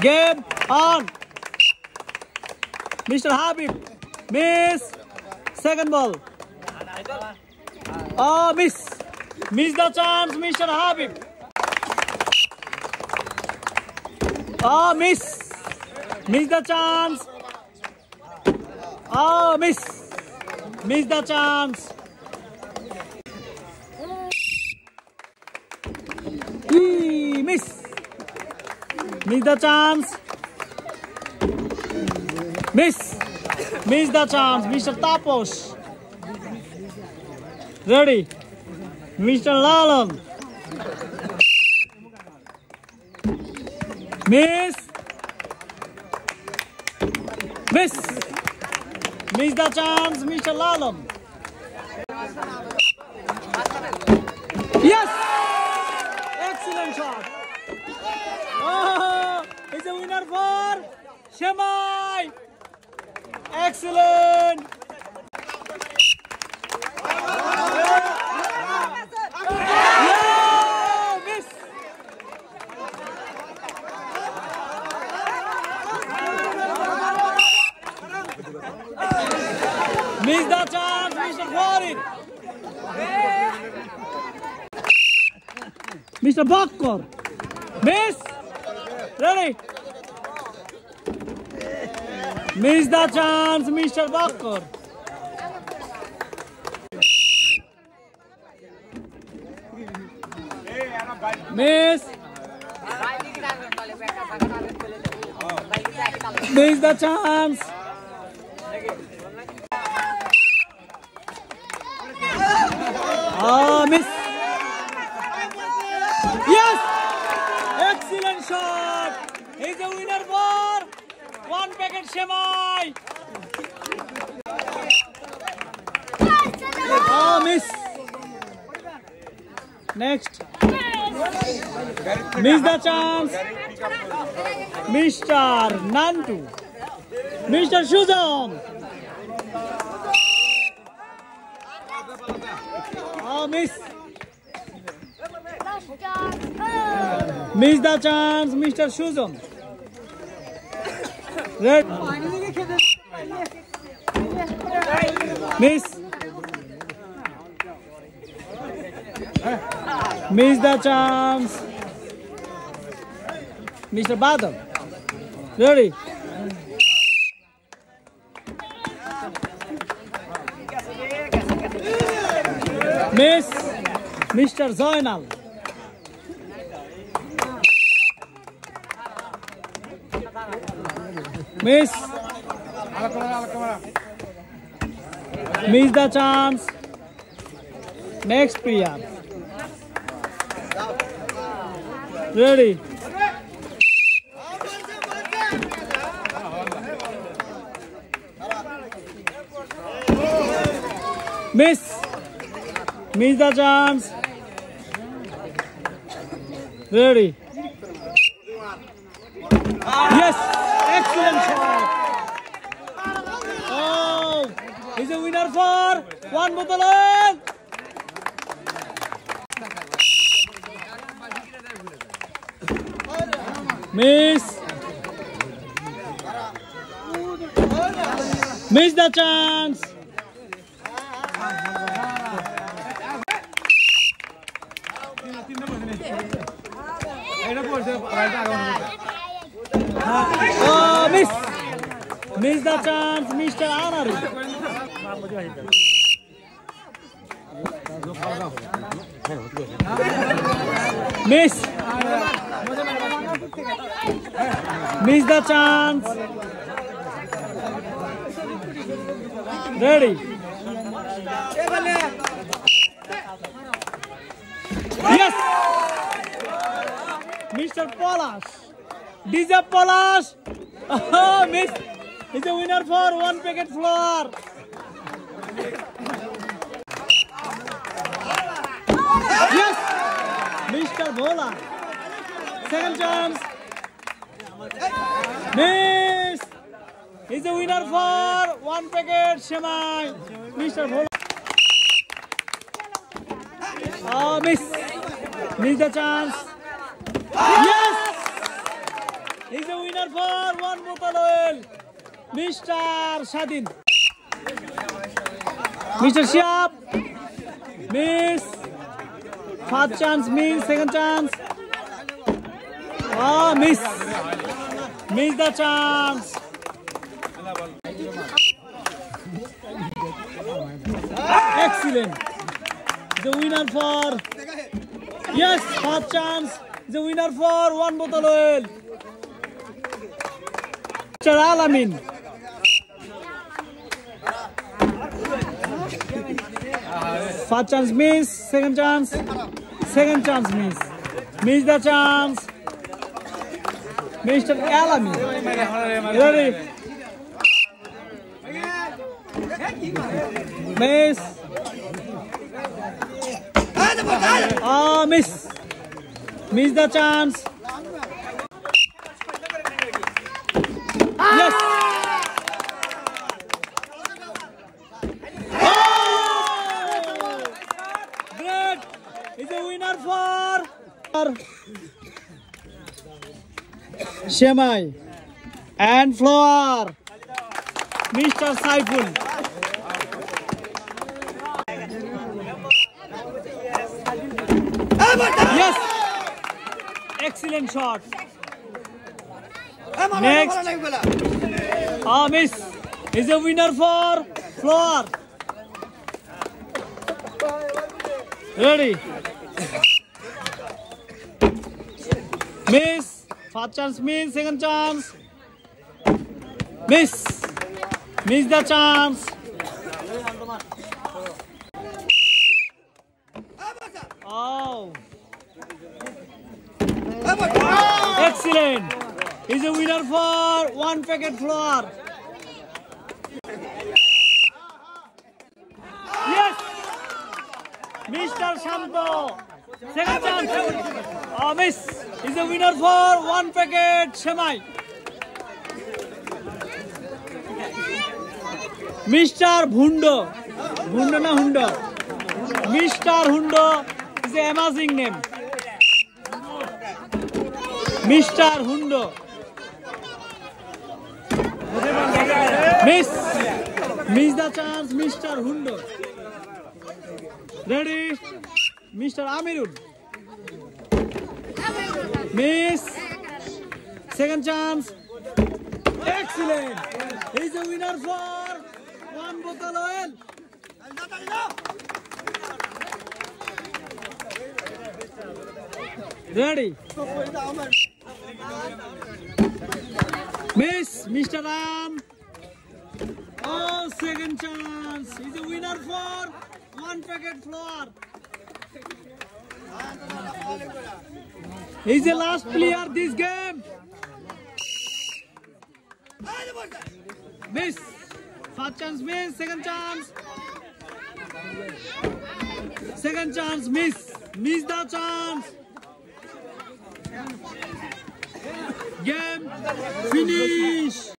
Game on. Mr. Habib, miss. Second ball. Oh, miss. Miss the chance, Mr. Habib. Oh, miss. Miss the chance. Oh, miss. Miss the chance. Eee, miss. Miss the chance. Miss. Miss the chance. Mr. Tapos. Ready. Mr. Lalam. Miss. Miss. Miss the chance. Mr. Lalam. Yes. Excellent shot. Oh, it's a winner for Shemai. Excellent. Yeah, miss. Miss the chance, Mr. Farid. Mr. Bakkar. Miss. Ready? Miss the chance, Mr. Bakkar. Miss. Miss the chance. Oh, miss. Yes. Excellent shot. He's the winner for 1 packet Shemai. Oh, miss. Next. Miss the chance. Mr. Nantu. Mr. Shuzon. Oh, miss. Miss the chance, Mr. Shuzon. Red. Miss. Miss the chance. Mr. Badam. Ready? Miss. Mr. Zainal. Miss. Miss the chance. Next, Priya. Ready? Miss. Miss the chance. Ready? Yes. Excellent shot. Oh, he's a winner for 1 bottle. Miss. Miss the chance. Oh, miss. Miss the chance, Mr. Anand. Miss. Miss the chance. Ready? Yes! Mr. Polash. Dizia Polash. Oh, miss. He's the winner for 1 packet floor. Yes! Mr. Bola. Second chance. Miss. He's the winner for 1 packet Shemai. Mr. Bola. Oh, miss. Miss the chance. Yes. He's the winner for one bottle oil, Mr. Shadin. Mr. Shah miss. First chance miss, second chance. Ah, miss. Miss the chance. Excellent. The winner for yes, first chance. The winner for one bottle oil, Mr. Alamin. First chance miss, second chance miss. Miss the chance, Mr. Alamin. Miss. Ah, miss. Miss the chance. Yes. Oh! Great. Is a winner for Shemai and flower, Mr. Saiful. Yes. Excellent shot. Next. Ah, miss. Is a winner for floor. Ready. Miss. First chance miss. Second chance. Miss. Miss the chance. Oh. Excellent. He's a winner for one packet flour. Yes. Mr. Shanto. Second chance. Oh, miss. He's a winner for one packet Shemai. Mr. Hundo. Hundo na Hundo. Mr. Hundo is an amazing name. Mr. Hundo. Miss. Miss the chance, Mr. Hundo. Ready? Mr. Amirul. Miss. Second chance. Excellent. He's the winner for one bottle oil. Ready? Miss, Mr. Ram. Oh, second chance. He's a winner for one packet flour. He's the last player this game. Miss. First chance miss, second chance. Second chance miss. Miss the chance. Game finish.